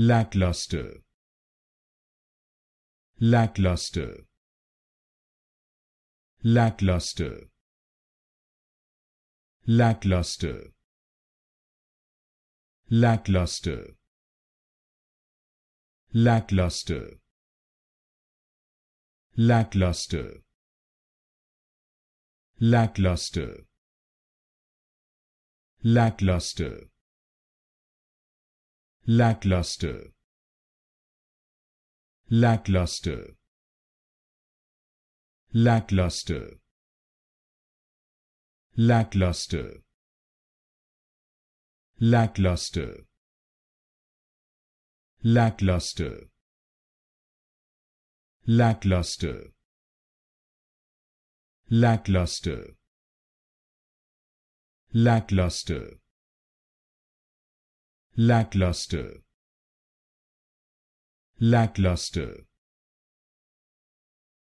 lackluster, lackluster, lackluster, lackluster, lackluster, lackluster, lackluster, lackluster, lackluster, lackluster, lackluster, lackluster, lackluster, lackluster, lackluster, lackluster, lackluster, lackluster, lackluster, lackluster,